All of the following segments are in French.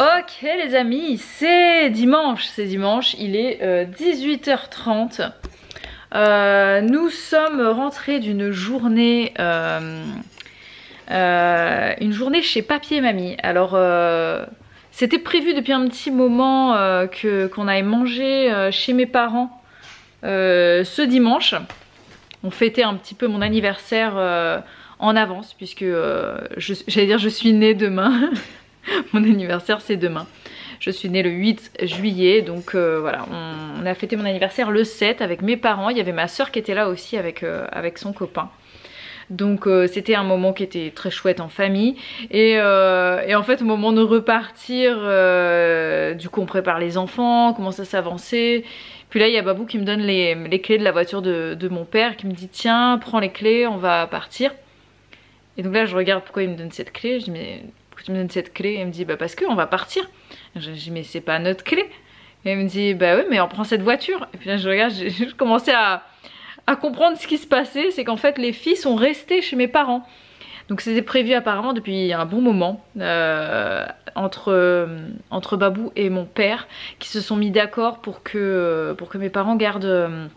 Ok les amis, c'est dimanche, il est 18h30. Nous sommes rentrés d'une journée chez Papy et Mamie. Alors c'était prévu depuis un petit moment qu'on aille manger chez mes parents ce dimanche. On fêtait un petit peu mon anniversaire en avance puisque j'allais dire je suis née demain. Mon anniversaire c'est demain. Je suis née le 8 juillet, donc voilà, on a fêté mon anniversaire le 7 avec mes parents. Il y avait ma soeur qui était là aussi avec son copain. Donc c'était un moment qui était très chouette en famille. Et en fait au moment de repartir, du coup on prépare les enfants, on commence à s'avancer. Puis là il y a Babou qui me donne les clés de la voiture de mon père, qui me dit tiens prends les clés, on va partir. Et donc là je regarde pourquoi il me donne cette clé, je dis mais... tu me donnes cette clé? Et elle me dit bah parce qu'on va partir. Je dis mais c'est pas notre clé. Et elle me dit bah oui mais on prend cette voiture. Et puis là je regarde, je commençais à comprendre ce qui se passait, c'est qu'en fait les filles sont restées chez mes parents. Donc c'était prévu apparemment depuis un bon moment entre Babou et mon père qui se sont mis d'accord pour que mes parents gardent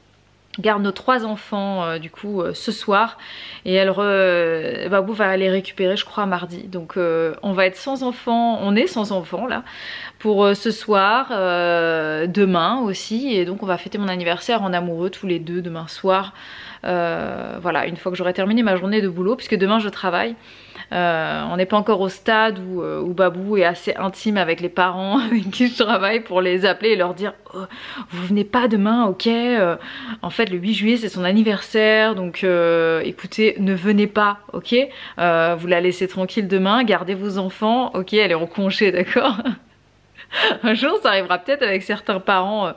nos trois enfants du coup ce soir, et Babou va les récupérer je crois mardi, donc on va être sans enfants, on est sans enfants là pour ce soir, demain aussi, et donc on va fêter mon anniversaire en amoureux tous les deux demain soir, voilà, une fois que j'aurai terminé ma journée de boulot puisque demain je travaille. On n'est pas encore au stade où Babou est assez intime avec les parents avec qui je travaille pour les appeler et leur dire oh, vous venez pas demain, ok, en fait le 8 juillet c'est son anniversaire, donc écoutez ne venez pas, ok, vous la laissez tranquille demain, gardez vos enfants, ok, elle est en congé, d'accord. Un jour ça arrivera peut-être avec certains parents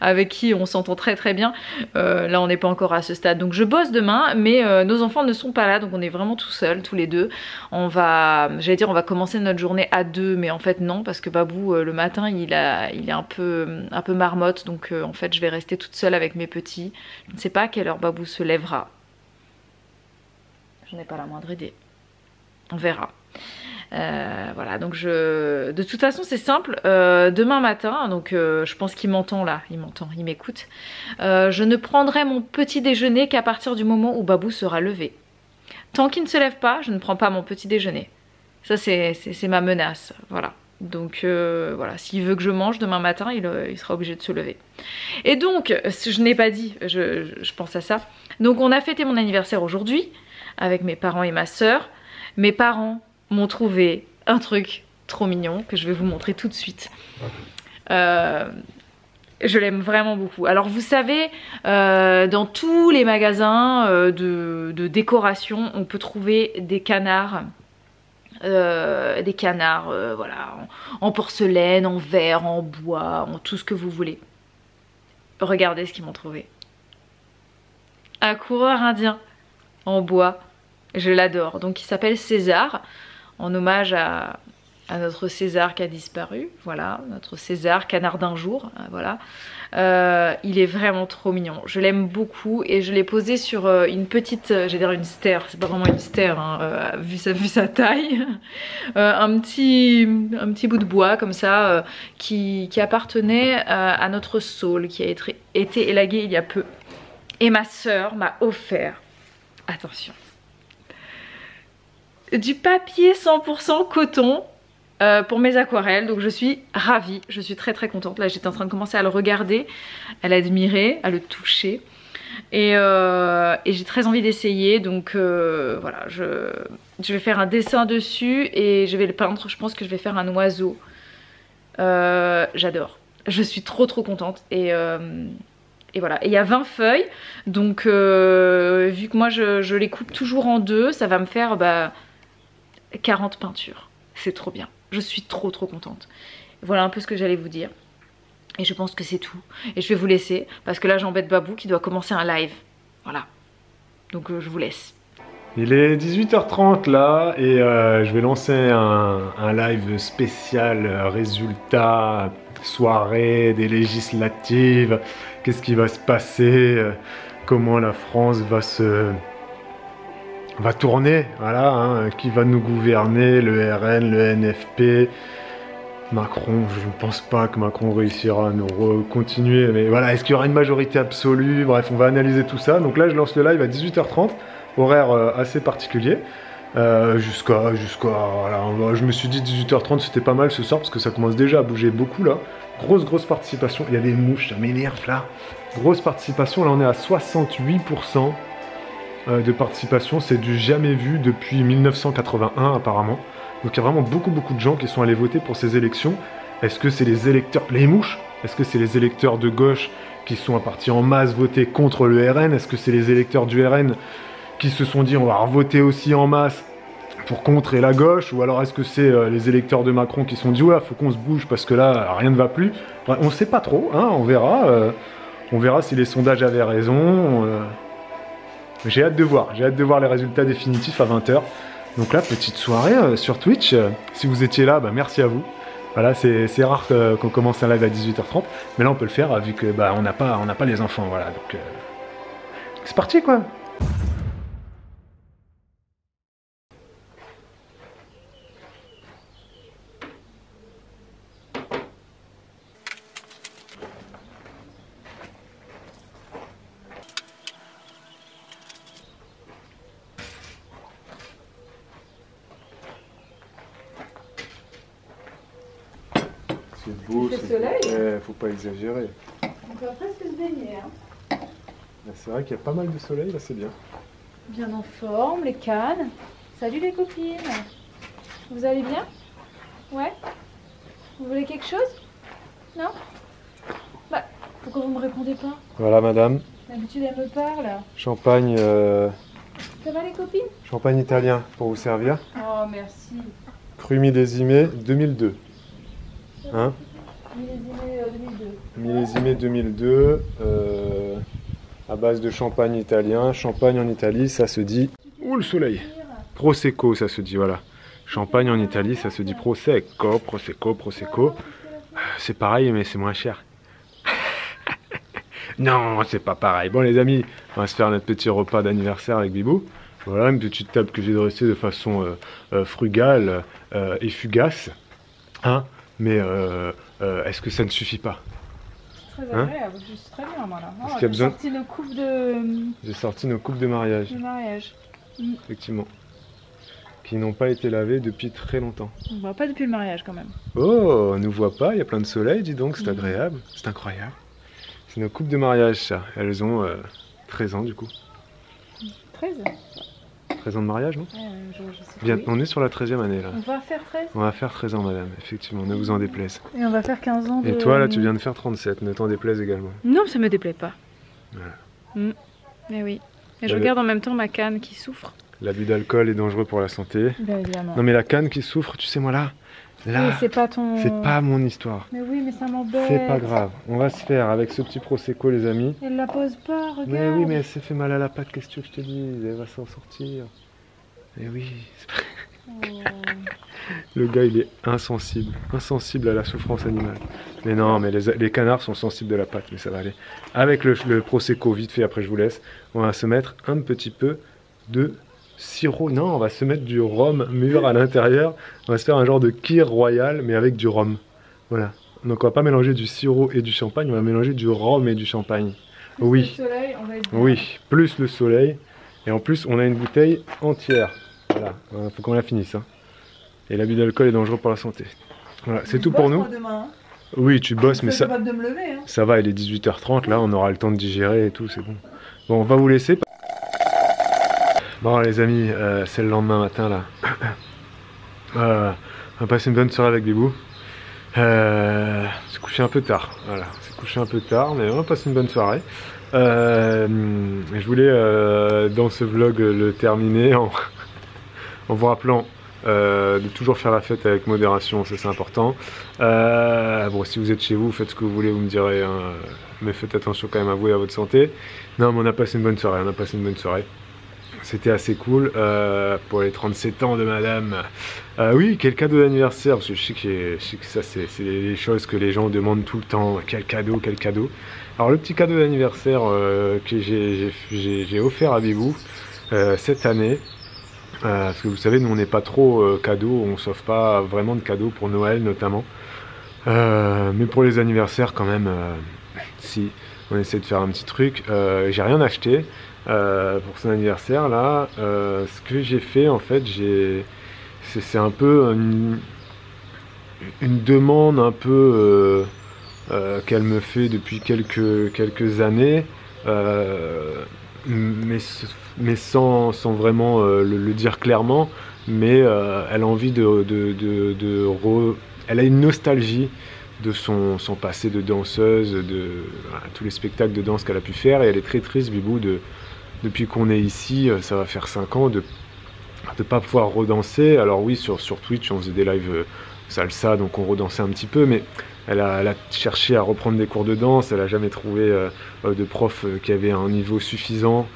avec qui on s'entend très très bien, là on n'est pas encore à ce stade, donc je bosse demain mais nos enfants ne sont pas là, donc on est vraiment tout seuls tous les deux. On va commencer notre journée à deux, mais en fait non, parce que Babou le matin il est un peu marmotte, donc en fait je vais rester toute seule avec mes petits. Je ne sais pas à quelle heure Babou se lèvera, j'en ai pas la moindre idée, on verra. Voilà, donc de toute façon c'est simple, demain matin, donc je pense qu'il m'entend là, il m'écoute, je ne prendrai mon petit déjeuner qu'à partir du moment où Babou sera levé. Tant qu'il ne se lève pas, je ne prends pas mon petit déjeuner, ça c'est ma menace, voilà. Donc voilà, s'il veut que je mange demain matin, il sera obligé de se lever. Et donc, je n'ai pas dit, je pense à ça, donc on a fêté mon anniversaire aujourd'hui avec mes parents et ma soeur. Mes parents m'ont trouvé un truc trop mignon que je vais vous montrer tout de suite. Je l'aime vraiment beaucoup. Alors vous savez, dans tous les magasins de décoration, on peut trouver des canards. Voilà, en porcelaine, en verre, en bois, en tout ce que vous voulez. Regardez ce qu'ils m'ont trouvé. Un coureur indien en bois. Je l'adore. Donc il s'appelle César, en hommage à notre César qui a disparu. Voilà, notre César, canard d'un jour. Voilà. Il est vraiment trop mignon. Je l'aime beaucoup et je l'ai posé sur une petite, j'allais dire une stère, c'est pas vraiment une stère, hein, vu sa taille. Un petit bout de bois comme ça qui appartenait à notre saule qui a été élagué il y a peu. Et ma sœur m'a offert, attention, du papier 100% coton pour mes aquarelles, donc je suis ravie, je suis très très contente. Là j'étais en train de commencer à le regarder, à l'admirer, à le toucher, et j'ai très envie d'essayer, donc voilà, je vais faire un dessin dessus et je vais le peindre. Je pense que je vais faire un oiseau, j'adore, je suis trop contente. Et voilà, et il y a 20 feuilles, donc vu que moi je les coupe toujours en deux, ça va me faire 40 peintures. C'est trop bien, je suis trop contente. Voilà un peu ce que j'allais vous dire, et je pense que c'est tout, et je vais vous laisser parce que là j'embête Babou qui doit commencer un live. Voilà, donc je vous laisse. Il est 18h30 là, et je vais lancer un live spécial résultat, soirée des législatives, qu'est-ce qui va se passer, comment la France va se... va tourner, voilà, hein, qui va nous gouverner, le RN, le NFP, Macron, je ne pense pas que Macron réussira à nous continuer, mais voilà, est-ce qu'il y aura une majorité absolue? Bref, on va analyser tout ça. Donc là, je lance le live à 18h30, horaire assez particulier, jusqu'à, voilà, je me suis dit 18h30, c'était pas mal ce soir, parce que ça commence déjà à bouger beaucoup, là. Grosse participation, il y a des mouches, ça m'énerve, là. Grosse participation, là, on est à 68% de participation, c'est du jamais vu depuis 1981, apparemment. Donc il y a vraiment beaucoup de gens qui sont allés voter pour ces élections. Est-ce que c'est les électeurs, les mouches? Est-ce que c'est les électeurs de gauche qui sont partis en masse voter contre le RN? Est-ce que c'est les électeurs du RN qui se sont dit on va voter aussi en masse pour contrer la gauche? Ou alors est-ce que c'est les électeurs de Macron qui se sont dit ouais, faut qu'on se bouge parce que là rien ne va plus? Enfin, on ne sait pas trop, hein, on verra. On verra si les sondages avaient raison. J'ai hâte de voir. J'ai hâte de voir les résultats définitifs à 20h. Donc là, petite soirée sur Twitch. Si vous étiez là, bah, merci à vous. Voilà, c'est rare qu'on commence un live à 18h30. Mais là, on peut le faire vu que bah, on n'a pas les enfants. Voilà, donc c'est parti, quoi. Pas exagérer. On peut presque se baigner. Hein. C'est vrai qu'il y a pas mal de soleil, là c'est bien. Bien en forme, les cannes. Salut les copines. Vous allez bien? Ouais. Vous voulez quelque chose? Non? Bah, pourquoi vous me répondez pas? Voilà madame. D'habitude elle me parle. Champagne... Ça va les copines? Champagne italien pour vous servir. Oh merci. Cru millésimé 2002. Hein? Millésimé 2002, à base de champagne italien. Champagne en Italie, ça se dit... Ouh, le soleil! Prosecco, ça se dit, voilà. Champagne en Italie, ça se dit Prosecco, Prosecco, Prosecco. C'est pareil, mais c'est moins cher. Non, c'est pas pareil. Bon, les amis, on va se faire notre petit repas d'anniversaire avec Bibou. Voilà, une petite table que j'ai dressée de façon frugale et fugace. Hein? Mais est-ce que ça ne suffit pas? Très agréable, hein? Je suis très bien, voilà. Oh, j'ai sorti nos coupes de... J'ai sorti nos coupes de mariage. De mariage. Mm. Effectivement. Qui n'ont pas été lavées depuis très longtemps. On ne voit pas depuis le mariage quand même. Oh, on ne nous voit pas, il y a plein de soleil, dis donc, c'est agréable. C'est incroyable. C'est nos coupes de mariage, ça. Elles ont 13 ans, du coup. 13 ans? 13 ans de mariage, non? Je bien, oui. On est sur la 13e année, là. On va faire 13? On va faire 13 ans, madame, effectivement, ne vous en déplaise. Et on va faire 15 ans de... Et toi, là, tu viens de faire 37, ne t'en déplaise également. Non, ça me déplaît pas. Voilà. Mmh. Mais oui. Et je regarde en même temps ma canne qui souffre. L'abus d'alcool est dangereux pour la santé. Ben, évidemment. Non, mais la canne qui souffre, tu sais, moi, là, c'est pas ton... C'est pas mon histoire. Mais oui, mais ça m'embête. C'est pas grave. On va se faire avec ce petit prosecco, les amis. Elle la pose pas, regarde. Mais oui, mais elle s'est fait mal à la patte, qu'est-ce que je te dis? Elle va s'en sortir. Mais oui, c'est pas... Oh. Le gars, il est insensible. Insensible à la souffrance animale. Mais non, mais les canards sont sensibles de la patte, mais ça va aller. Avec le prosecco, vite fait, après je vous laisse, on va se mettre un petit peu de... sirop, non, on va se mettre du rhum mûr à l'intérieur, on va se faire un genre de kheer royal, mais avec du rhum. Voilà, donc on va pas mélanger du sirop et du champagne, on va mélanger du rhum et du champagne. Plus oui, le soleil, on va être oui, plus le soleil, et en plus on a une bouteille entière. Voilà, faut qu'on la finisse. Hein. Et l'abus d'alcool est dangereux pour la santé. Voilà, c'est tout pour nous. Demain, hein. Oui, tu bosses, mais ça, de me lever, hein. Ça va, il est 18h30, là on aura le temps de digérer et tout, c'est bon. Bon, on va vous laisser. Bon les amis, c'est le lendemain matin là. On va passer une bonne soirée avec Bibou. C'est couché un peu tard, voilà. C'est couché un peu tard, mais on va passer une bonne soirée. Je voulais dans ce vlog le terminer en vous rappelant de toujours faire la fête avec modération, ça c'est important. Bon, si vous êtes chez vous, faites ce que vous voulez, vous me direz, hein, mais faites attention quand même à vous et à votre santé. Non, mais on a passé une bonne soirée, on a passé une bonne soirée. C'était assez cool pour les 37 ans de madame. Oui, quel cadeau d'anniversaire, parce que je sais que ça, c'est les choses que les gens demandent tout le temps. Quel cadeau, quel cadeau. Alors le petit cadeau d'anniversaire que j'ai offert à Bibou cette année, parce que vous savez, nous on n'est pas trop cadeaux, on ne s'offre pas vraiment de cadeaux pour Noël notamment, mais pour les anniversaires quand même, si on essaie de faire un petit truc, j'ai rien acheté pour son anniversaire là. Ce que j'ai fait en fait, c'est un peu une demande un peu qu'elle me fait depuis quelques années, mais sans vraiment le dire clairement, mais elle a envie elle a une nostalgie de son passé de danseuse, voilà, tous les spectacles de danse qu'elle a pu faire, et elle est très triste, Bibou, depuis qu'on est ici, ça va faire 5 ans, de ne pas pouvoir redanser. Alors oui, sur Twitch, on faisait des lives salsa, donc on redansait un petit peu, mais elle a cherché à reprendre des cours de danse, elle n'a jamais trouvé de prof qui avait un niveau suffisant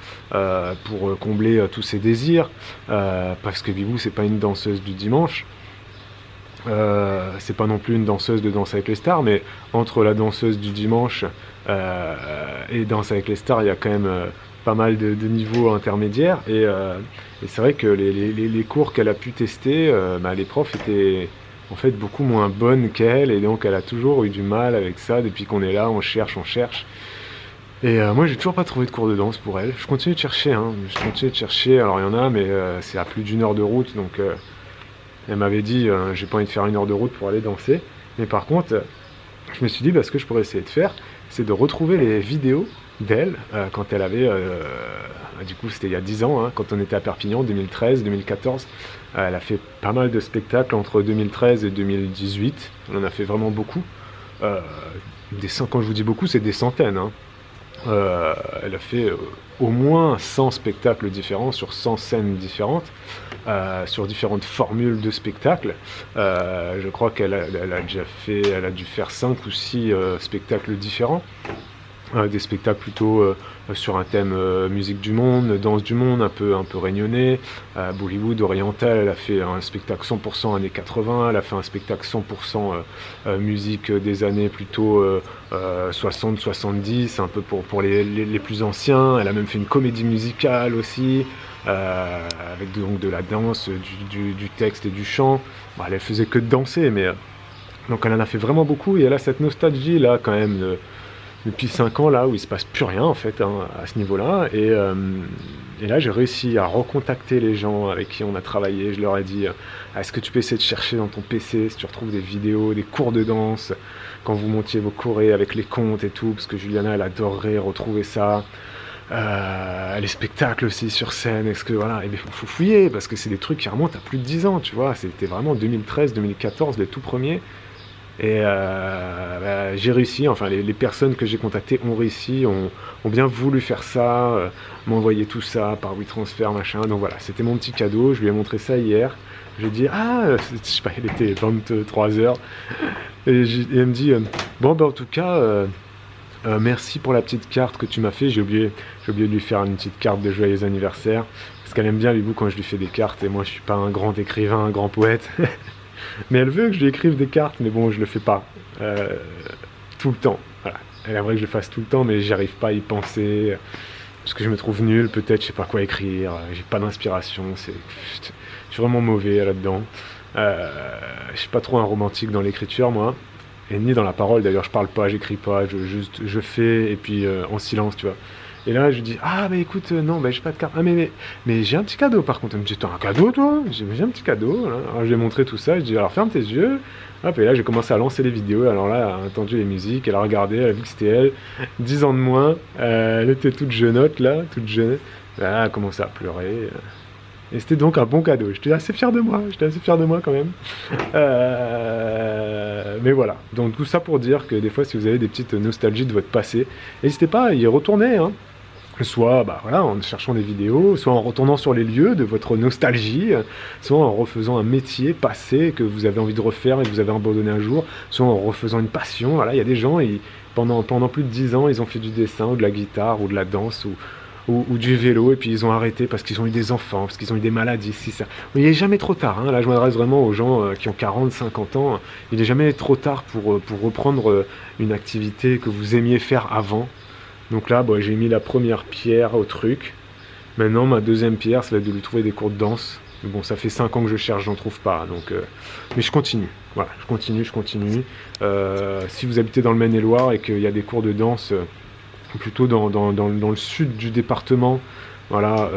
pour combler tous ses désirs, parce que Bibou, c'est pas une danseuse du dimanche. C'est pas non plus une danseuse de Danse avec les stars, mais entre la danseuse du dimanche et Danse avec les stars, il y a quand même pas mal de niveaux intermédiaires, et c'est vrai que les cours qu'elle a pu tester, les profs étaient en fait beaucoup moins bonnes qu'elle, et donc elle a toujours eu du mal avec ça. Depuis qu'on est là, on cherche, et moi j'ai toujours pas trouvé de cours de danse pour elle. Je continue de chercher, hein, alors il y en a, mais c'est à plus d'1 heure de route, donc elle m'avait dit, j'ai pas envie de faire 1 heure de route pour aller danser. Mais par contre, je me suis dit, ce que je pourrais essayer de faire, c'est de retrouver les vidéos d'elle, quand elle avait, du coup c'était il y a 10 ans, hein, quand on était à Perpignan, 2013, 2014. Elle a fait pas mal de spectacles entre 2013 et 2018, elle en a fait vraiment beaucoup. Quand je vous dis beaucoup, c'est des centaines. Hein. Elle a fait au moins 100 spectacles différents, sur 100 scènes différentes, sur différentes formules de spectacles. Je crois qu'elle a dû faire 5 ou 6 spectacles différents, des spectacles plutôt sur un thème musique du monde, danse du monde, un peu réunionnais, Bollywood, oriental. Elle a fait un spectacle 100% années 80, elle a fait un spectacle 100% musique des années plutôt 60-70, un peu pour les plus anciens. Elle a même fait une comédie musicale aussi, avec donc de la danse, du texte et du chant. Elle faisait que de danser, mais donc elle en a fait vraiment beaucoup, et elle a cette nostalgie là quand même depuis 5 ans là, où il se passe plus rien en fait, hein, à ce niveau-là, et là j'ai réussi à recontacter les gens avec qui on a travaillé. Je leur ai dit, est-ce que tu peux essayer de chercher dans ton PC si tu retrouves des vidéos, des cours de danse, quand vous montiez vos chorés avec les comptes et tout, parce que Juliana, elle adorerait retrouver ça, les spectacles aussi sur scène, est-ce que voilà, il faut fouiller, parce que c'est des trucs qui remontent à plus de 10 ans, tu vois, c'était vraiment 2013-2014, les tout premiers. Et j'ai réussi, enfin les personnes que j'ai contactées ont réussi, ont bien voulu faire ça, m'envoyer tout ça par WeTransfer, machin. Donc voilà, c'était mon petit cadeau, je lui ai montré ça hier. Je lui ai dit, je sais pas, il était 23 h, et elle me dit, en tout cas, merci pour la petite carte que tu m'as fait. J'ai oublié de lui faire une petite carte de joyeux anniversaire, parce qu'elle aime bien Bibou quand je lui fais des cartes, et moi je suis pas un grand écrivain, un grand poète. Mais elle veut que je lui écrive des cartes, mais bon, je le fais pas tout le temps. Voilà. Elle aimerait que je le fasse tout le temps, mais j'arrive pas à y penser, parce que je me trouve nul, peut-être, je sais pas quoi écrire, j'ai pas d'inspiration, je suis vraiment mauvais là-dedans. Je suis pas trop un romantique dans l'écriture, moi, et ni dans la parole, d'ailleurs, je parle pas, j'écris pas, je fais, et puis en silence, tu vois. Et là, je lui dis, écoute, non, j'ai pas de carte. Mais j'ai un petit cadeau, par contre. Elle me dit, t'as un cadeau, toi? J'ai un petit cadeau. Là. Alors, je lui ai montré tout ça. Je dis, alors, ferme tes yeux. Hop, et là, j'ai commencé à lancer les vidéos. Alors là, elle a entendu les musiques. Elle a regardé. Elle a vu que c'était elle. 10 ans de moins. Elle était toute jeunotte, là, toute jeune. Là, elle a commencé à pleurer. Et c'était donc un bon cadeau. J'étais assez fier de moi. J'étais assez fier de moi, quand même. Mais voilà. Donc, tout ça pour dire que des fois, si vous avez des petites nostalgies de votre passé, n'hésitez pas à y retourner, hein. Soit en cherchant des vidéos, soit en retournant sur les lieux de votre nostalgie, soit en refaisant un métier passé que vous avez envie de refaire et que vous avez abandonné un jour, soit en refaisant une passion. Voilà, il y a des gens, pendant plus de 10 ans, ils ont fait du dessin ou de la guitare ou de la danse ou, ou du vélo, et puis ils ont arrêté parce qu'ils ont eu des enfants, parce qu'ils ont eu des maladies, si ça. Mais il n'est jamais trop tard, hein. Là je m'adresse vraiment aux gens qui ont 40, 50 ans, il n'est jamais trop tard pour reprendre une activité que vous aimiez faire avant. Donc là, bon, j'ai mis la première pierre au truc. Maintenant, ma deuxième pierre, ça va être de lui trouver des cours de danse. Mais bon, ça fait 5 ans que je cherche, j'en trouve pas. Donc, mais je continue. Voilà, je continue. Si vous habitez dans le Maine-et-Loire et qu'il y a des cours de danse, plutôt dans le sud du département, voilà.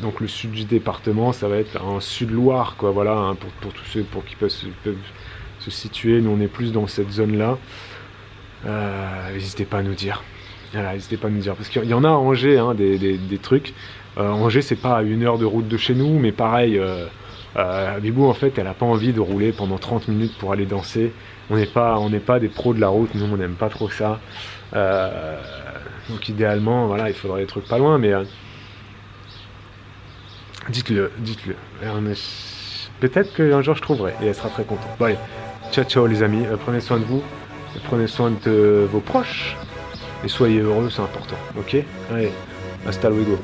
Donc le sud du département, ça va être en Sud-Loire, quoi. Voilà, hein, pour tous ceux pour qui peuvent se situer. Nous, on est plus dans cette zone-là. N'hésitez pas à nous dire. Voilà, n'hésitez pas à nous dire. Parce qu'il y en a à Angers, hein, des trucs. Angers, c'est pas à 1 heure de route de chez nous, mais pareil, Bibou, en fait, elle n'a pas envie de rouler pendant 30 minutes pour aller danser. On n'est pas des pros de la route, nous, on n'aime pas trop ça. Donc, idéalement, voilà, il faudrait des trucs pas loin, mais dites-le. Peut-être qu'un jour, je trouverai, et elle sera très contente. Bon, allez, ciao, les amis, prenez soin de vous. Prenez soin de vos proches et soyez heureux, c'est important, ok? Allez, hasta luego.